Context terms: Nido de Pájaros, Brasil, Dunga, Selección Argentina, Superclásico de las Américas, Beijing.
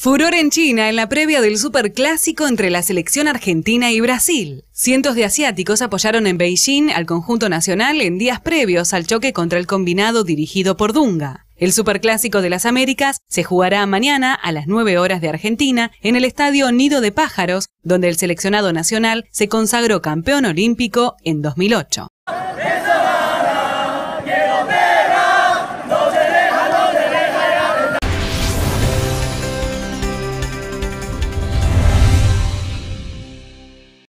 Furor en China en la previa del Superclásico entre la selección argentina y Brasil. Cientos de asiáticos apoyaron en Beijing al conjunto nacional en días previos al choque contra el combinado dirigido por Dunga. El Superclásico de las Américas se jugará mañana a las 9 horas de Argentina en el estadio Nido de Pájaros, donde el seleccionado nacional se consagró campeón olímpico en 2008.